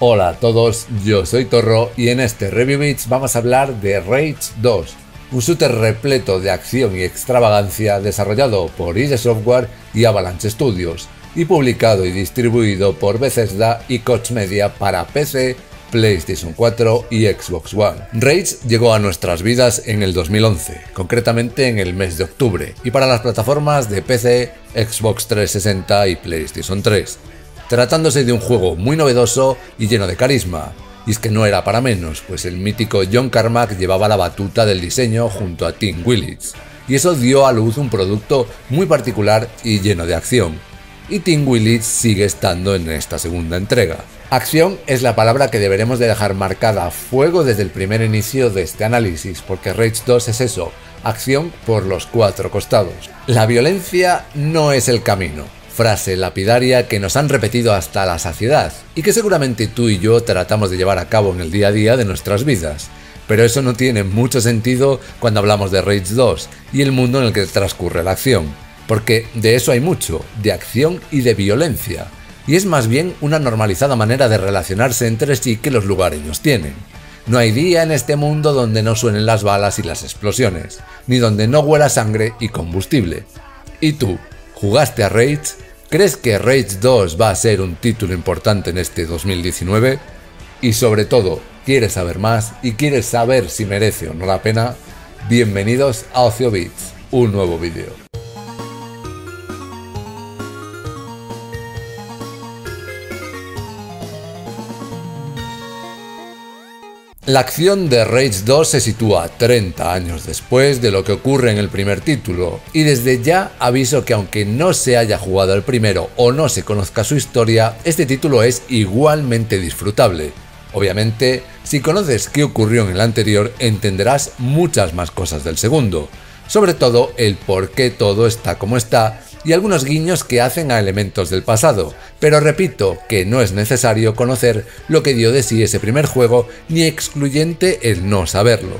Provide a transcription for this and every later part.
Hola a todos, yo soy Torro y en este Review Bits vamos a hablar de Rage 2, un shooter repleto de acción y extravagancia desarrollado por id Software y Avalanche Studios y publicado y distribuido por Bethesda y Koch Media para PC, PlayStation 4 y Xbox One. Rage llegó a nuestras vidas en el 2011, concretamente en el mes de octubre, y para las plataformas de PC, Xbox 360 y PlayStation 3, tratándose de un juego muy novedoso y lleno de carisma. Y es que no era para menos, pues el mítico John Carmack llevaba la batuta del diseño junto a Tim Willits, y eso dio a luz un producto muy particular y lleno de acción. Y Tim Willits sigue estando en esta segunda entrega. Acción es la palabra que deberemos de dejar marcada a fuego desde el primer inicio de este análisis, porque Rage 2 es eso, acción por los cuatro costados. La violencia no es el camino, frase lapidaria que nos han repetido hasta la saciedad y que seguramente tú y yo tratamos de llevar a cabo en el día a día de nuestras vidas. Pero eso no tiene mucho sentido cuando hablamos de Rage 2 y el mundo en el que transcurre la acción, porque de eso hay mucho, de acción y de violencia. Y es más bien una normalizada manera de relacionarse entre sí que los lugareños tienen. No hay día en este mundo donde no suenen las balas y las explosiones, ni donde no huela sangre y combustible. ¿Y tú? ¿Jugaste a Rage? ¿Crees que Rage 2 va a ser un título importante en este 2019? Y sobre todo, ¿quieres saber más y quieres saber si merece o no la pena? Bienvenidos a OcioBits, un nuevo vídeo. La acción de Rage 2 se sitúa 30 años después de lo que ocurre en el primer título, y desde ya aviso que aunque no se haya jugado el primero o no se conozca su historia, este título es igualmente disfrutable. Obviamente, si conoces qué ocurrió en el anterior, entenderás muchas más cosas del segundo, sobre todo el por qué todo está como está y algunos guiños que hacen a elementos del pasado. Pero repito que no es necesario conocer lo que dio de sí ese primer juego, ni excluyente el no saberlo.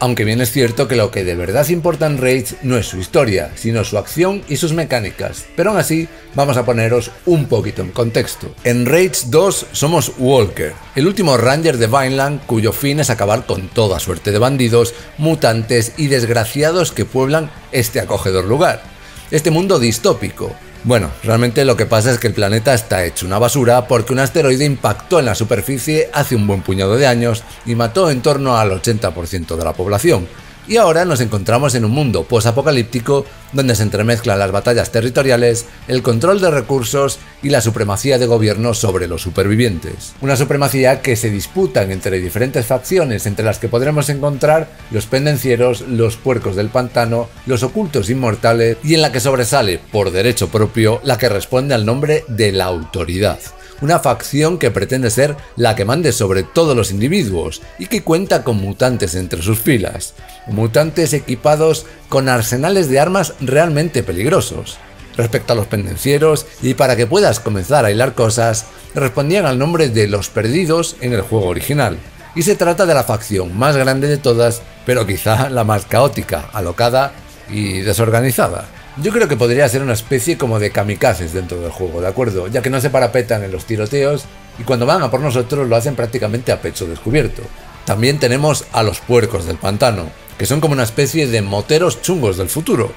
Aunque bien es cierto que lo que de verdad importa en Rage no es su historia, sino su acción y sus mecánicas, pero aún así vamos a poneros un poquito en contexto. En Rage 2 somos Walker, el último ranger de Vineland cuyo fin es acabar con toda suerte de bandidos, mutantes y desgraciados que pueblan este acogedor lugar, este mundo distópico. Bueno, realmente lo que pasa es que el planeta está hecho una basura porque un asteroide impactó en la superficie hace un buen puñado de años y mató en torno al 80% de la población. Y ahora nos encontramos en un mundo posapocalíptico donde se entremezclan las batallas territoriales, el control de recursos y la supremacía de gobierno sobre los supervivientes. Una supremacía que se disputan entre diferentes facciones, entre las que podremos encontrar los pendencieros, los puercos del pantano, los ocultos inmortales y en la que sobresale, por derecho propio, la que responde al nombre de la autoridad. Una facción que pretende ser la que mande sobre todos los individuos y que cuenta con mutantes entre sus filas. Mutantes equipados con arsenales de armas realmente peligrosos. Respecto a los pendencieros, y para que puedas comenzar a hilar cosas, respondían al nombre de los perdidos en el juego original. Y se trata de la facción más grande de todas, pero quizá la más caótica, alocada y desorganizada. Yo creo que podría ser una especie como de kamikazes dentro del juego, ¿de acuerdo? Ya que no se parapetan en los tiroteos y cuando van a por nosotros lo hacen prácticamente a pecho descubierto. También tenemos a los puercos del pantano, que son como una especie de moteros chungos del futuro.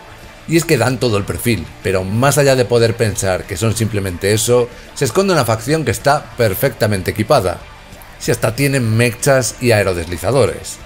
Y es que dan todo el perfil, pero más allá de poder pensar que son simplemente eso, se esconde una facción que está perfectamente equipada. Si hasta tienen mechas y aerodeslizadores.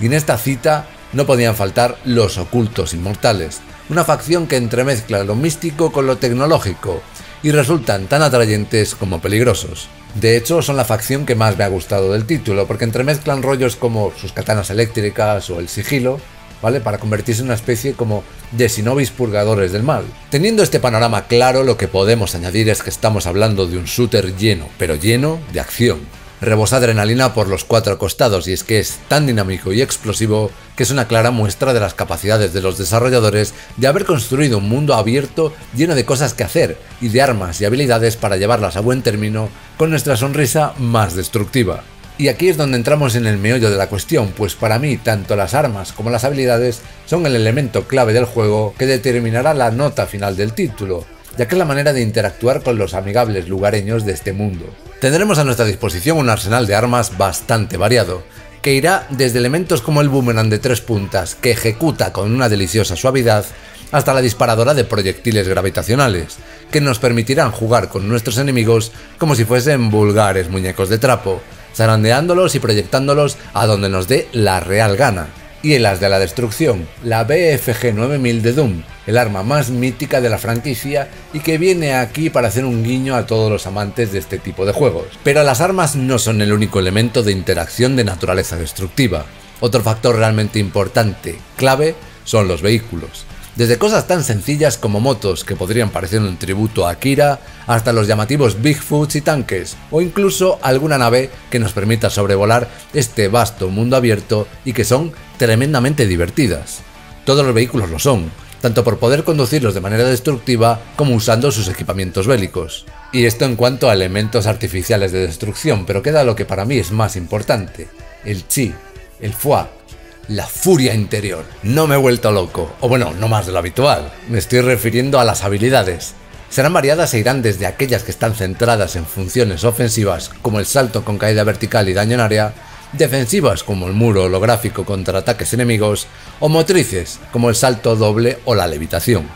Y en esta cita no podían faltar los ocultos inmortales, una facción que entremezcla lo místico con lo tecnológico y resultan tan atrayentes como peligrosos. De hecho, son la facción que más me ha gustado del título porque entremezclan rollos como sus katanas eléctricas o el sigilo, ¿vale? Para convertirse en una especie como de sinobis purgadores del mal. Teniendo este panorama claro, lo que podemos añadir es que estamos hablando de un shooter lleno, pero lleno de acción. Rebosa adrenalina por los cuatro costados y es que es tan dinámico y explosivo que es una clara muestra de las capacidades de los desarrolladores de haber construido un mundo abierto lleno de cosas que hacer y de armas y habilidades para llevarlas a buen término con nuestra sonrisa más destructiva. Y aquí es donde entramos en el meollo de la cuestión, pues para mí tanto las armas como las habilidades son el elemento clave del juego que determinará la nota final del título. ya que es la manera de interactuar con los amigables lugareños de este mundo. Tendremos a nuestra disposición un arsenal de armas bastante variado, que irá desde elementos como el boomerang de 3 puntas, que ejecuta con una deliciosa suavidad, hasta la disparadora de proyectiles gravitacionales, que nos permitirán jugar con nuestros enemigos como si fuesen vulgares muñecos de trapo, zarandeándolos y proyectándolos a donde nos dé la real gana. Y el as de la destrucción, la BFG 9000 de Doom, el arma más mítica de la franquicia y que viene aquí para hacer un guiño a todos los amantes de este tipo de juegos. Pero las armas no son el único elemento de interacción de naturaleza destructiva. Otro factor realmente importante, clave, son los vehículos. Desde cosas tan sencillas como motos, que podrían parecer un tributo a Akira, hasta los llamativos Bigfoots y tanques, o incluso alguna nave que nos permita sobrevolar este vasto mundo abierto y que son tremendamente divertidas. Todos los vehículos lo son, tanto por poder conducirlos de manera destructiva como usando sus equipamientos bélicos. Y esto en cuanto a elementos artificiales de destrucción, pero queda lo que para mí es más importante, el chi, el foie. La furia interior. No me he vuelto loco, o bueno, no más de lo habitual. Me estoy refiriendo a las habilidades. Serán variadas e irán desde aquellas que están centradas en funciones ofensivas, como el salto con caída vertical y daño en área, defensivas como el muro holográfico contra ataques enemigos, o motrices como el salto doble o la levitación.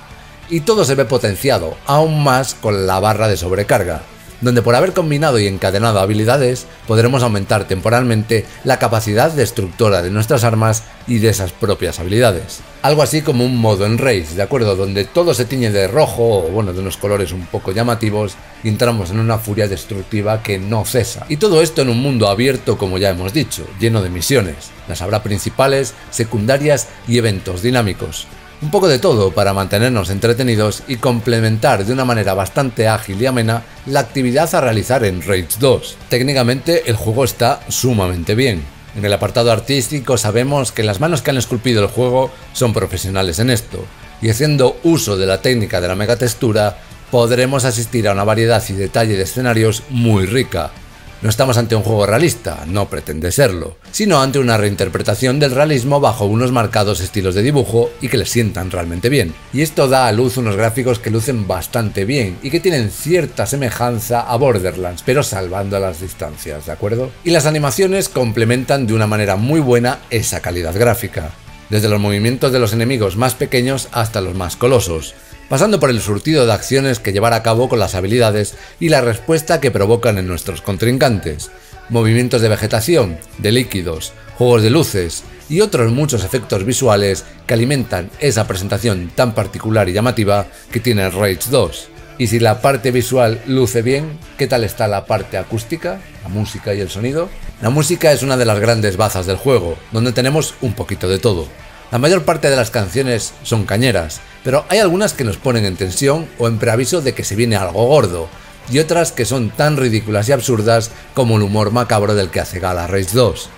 Y todo se ve potenciado, aún más con la barra de sobrecarga, donde por haber combinado y encadenado habilidades podremos aumentar temporalmente la capacidad destructora de nuestras armas y de esas propias habilidades. Algo así como un modo en Rage, ¿de acuerdo? Donde todo se tiñe de rojo o bueno, de unos colores un poco llamativos y entramos en una furia destructiva que no cesa. Y todo esto en un mundo abierto, como ya hemos dicho, lleno de misiones. Las habrá principales, secundarias y eventos dinámicos. Un poco de todo para mantenernos entretenidos y complementar de una manera bastante ágil y amena la actividad a realizar en Rage 2. Técnicamente el juego está sumamente bien. En el apartado artístico sabemos que las manos que han esculpido el juego son profesionales en esto, y haciendo uso de la técnica de la megatextura podremos asistir a una variedad y detalle de escenarios muy rica. No estamos ante un juego realista, no pretende serlo, sino ante una reinterpretación del realismo bajo unos marcados estilos de dibujo y que le sientan realmente bien. Y esto da a luz unos gráficos que lucen bastante bien y que tienen cierta semejanza a Borderlands, pero salvando las distancias, ¿de acuerdo? Y las animaciones complementan de una manera muy buena esa calidad gráfica, desde los movimientos de los enemigos más pequeños hasta los más colosos, pasando por el surtido de acciones que llevar a cabo con las habilidades y la respuesta que provocan en nuestros contrincantes, movimientos de vegetación, de líquidos, juegos de luces y otros muchos efectos visuales que alimentan esa presentación tan particular y llamativa que tiene Rage 2. Y si la parte visual luce bien, ¿qué tal está la parte acústica, la música y el sonido? La música es una de las grandes bazas del juego, donde tenemos un poquito de todo. La mayor parte de las canciones son cañeras, pero hay algunas que nos ponen en tensión o en preaviso de que se viene algo gordo, y otras que son tan ridículas y absurdas como el humor macabro del que hace gala Rage 2.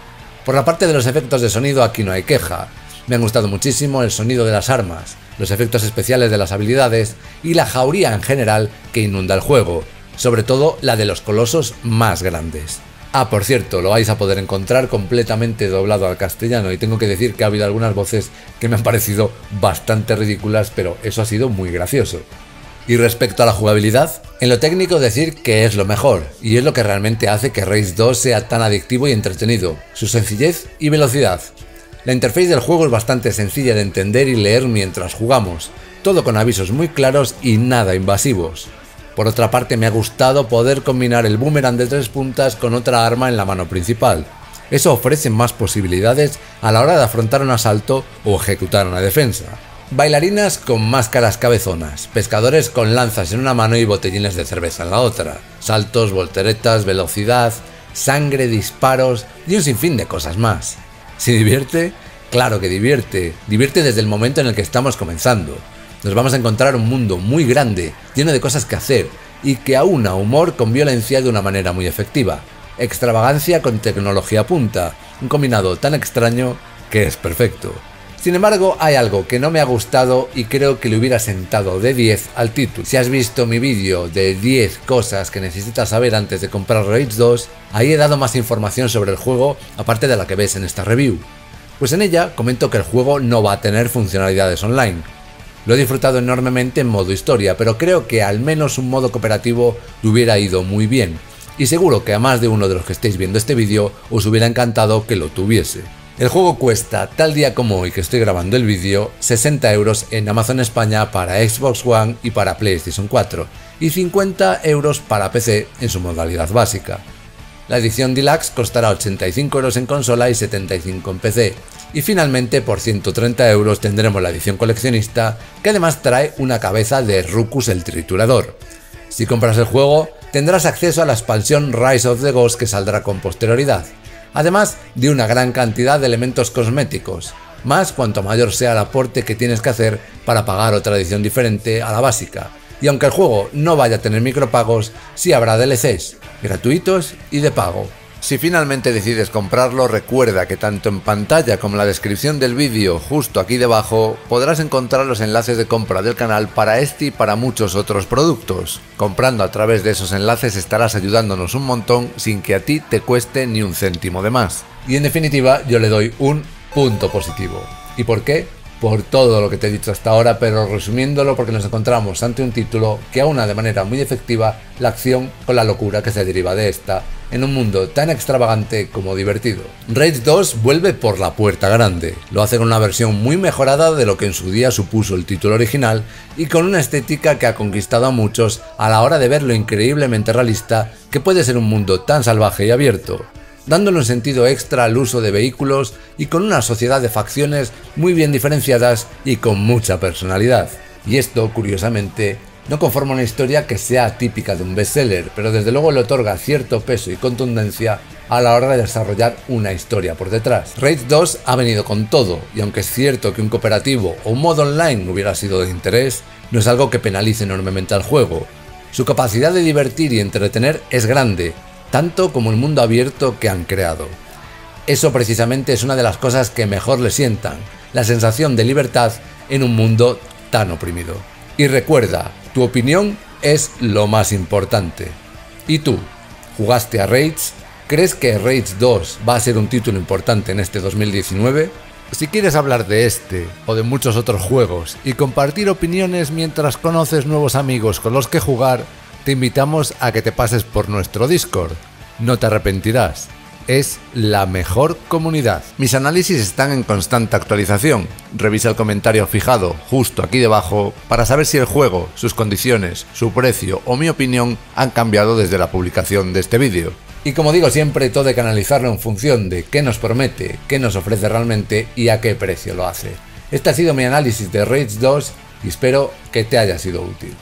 Por la parte de los efectos de sonido aquí no hay queja. Me han gustado muchísimo el sonido de las armas, los efectos especiales de las habilidades y la jauría en general que inunda el juego, sobre todo la de los colosos más grandes. Ah, por cierto, lo vais a poder encontrar completamente doblado al castellano y tengo que decir que ha habido algunas voces que me han parecido bastante ridículas, pero eso ha sido muy gracioso. Y respecto a la jugabilidad, en lo técnico decir que es lo mejor y es lo que realmente hace que Rage 2 sea tan adictivo y entretenido, su sencillez y velocidad. La interfaz del juego es bastante sencilla de entender y leer mientras jugamos, todo con avisos muy claros y nada invasivos. Por otra parte, me ha gustado poder combinar el boomerang de 3 puntas con otra arma en la mano principal. Eso ofrece más posibilidades a la hora de afrontar un asalto o ejecutar una defensa. Bailarinas con máscaras cabezonas, pescadores con lanzas en una mano y botellines de cerveza en la otra, saltos, volteretas, velocidad, sangre, disparos y un sinfín de cosas más. ¿Si divierte? Claro que divierte, divierte desde el momento en el que estamos comenzando. Nos vamos a encontrar un mundo muy grande, lleno de cosas que hacer y que aúna humor con violencia de una manera muy efectiva. Extravagancia con tecnología punta, un combinado tan extraño que es perfecto. Sin embargo, hay algo que no me ha gustado y creo que le hubiera sentado de 10 al título. Si has visto mi vídeo de 10 cosas que necesitas saber antes de comprar Rage 2, ahí he dado más información sobre el juego, aparte de la que ves en esta review. Pues en ella comento que el juego no va a tener funcionalidades online. Lo he disfrutado enormemente en modo historia, pero creo que al menos un modo cooperativo te hubiera ido muy bien, y seguro que a más de uno de los que estáis viendo este vídeo os hubiera encantado que lo tuviese. El juego cuesta, tal día como hoy que estoy grabando el vídeo, 60 euros en Amazon España para Xbox One y para PlayStation 4, y 50 euros para PC en su modalidad básica. La edición Deluxe costará 85 euros en consola y 75 en PC, y finalmente por 130 euros tendremos la edición coleccionista, que además trae una cabeza de Rucus el triturador. Si compras el juego, tendrás acceso a la expansión Rise of the Ghost que saldrá con posterioridad, además de una gran cantidad de elementos cosméticos, más cuanto mayor sea el aporte que tienes que hacer para pagar otra edición diferente a la básica, y aunque el juego no vaya a tener micropagos, sí habrá DLCs, gratuitos y de pago. Si finalmente decides comprarlo, recuerda que tanto en pantalla como en la descripción del vídeo, justo aquí debajo, podrás encontrar los enlaces de compra del canal para este y para muchos otros productos. Comprando a través de esos enlaces estarás ayudándonos un montón sin que a ti te cueste ni un céntimo de más. Y en definitiva, yo le doy un punto positivo. ¿Y por qué? Por todo lo que te he dicho hasta ahora, pero resumiéndolo, porque nos encontramos ante un título que aúna de manera muy efectiva la acción con la locura que se deriva de esta, en un mundo tan extravagante como divertido. Rage 2 vuelve por la puerta grande, lo hace con una versión muy mejorada de lo que en su día supuso el título original y con una estética que ha conquistado a muchos a la hora de ver lo increíblemente realista que puede ser un mundo tan salvaje y abierto, dándole un sentido extra al uso de vehículos y con una sociedad de facciones muy bien diferenciadas y con mucha personalidad. Y esto, curiosamente, no conforma una historia que sea típica de un bestseller, pero desde luego le otorga cierto peso y contundencia a la hora de desarrollar una historia por detrás. Rage 2 ha venido con todo, y aunque es cierto que un cooperativo o un modo online hubiera sido de interés, no es algo que penalice enormemente al juego. Su capacidad de divertir y entretener es grande, tanto como el mundo abierto que han creado. Eso precisamente es una de las cosas que mejor le sientan, la sensación de libertad en un mundo tan oprimido. Y recuerda, tu opinión es lo más importante. ¿Y tú? ¿Jugaste a Rage? ¿Crees que Rage 2 va a ser un título importante en este 2019? Si quieres hablar de este o de muchos otros juegos y compartir opiniones mientras conoces nuevos amigos con los que jugar, te invitamos a que te pases por nuestro Discord, no te arrepentirás, es la mejor comunidad. Mis análisis están en constante actualización, revisa el comentario fijado justo aquí debajo para saber si el juego, sus condiciones, su precio o mi opinión han cambiado desde la publicación de este vídeo. Y como digo siempre, todo hay que analizarlo en función de qué nos promete, qué nos ofrece realmente y a qué precio lo hace. Este ha sido mi análisis de Rage 2 y espero que te haya sido útil.